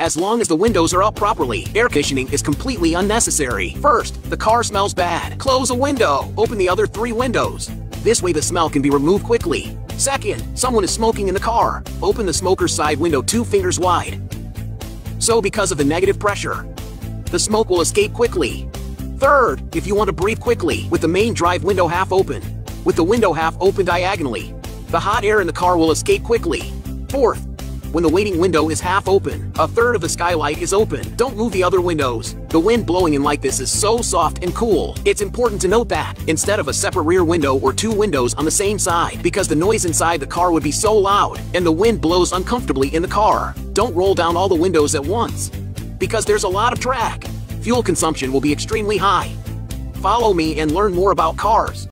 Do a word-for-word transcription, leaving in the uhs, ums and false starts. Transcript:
as long as the windows are up properly. Air conditioning is completely unnecessary. First, the car smells bad. Close a window. Open the other three windows. This way the smell can be removed quickly. Second, someone is smoking in the car. Open the smoker's side window two fingers wide. So because of the negative pressure, the smoke will escape quickly. Third, if you want to breathe quickly, with the main drive window half open, with the window half open diagonally, the hot air in the car will escape quickly. Fourth, when the waiting window is half open, a third of the skylight is open. Don't move the other windows. The wind blowing in like this is so soft and cool. It's important to note that, instead of a separate rear window or two windows on the same side, because the noise inside the car would be so loud, and the wind blows uncomfortably in the car. Don't roll down all the windows at once, because there's a lot of track. Fuel consumption will be extremely high. Follow me and learn more about cars.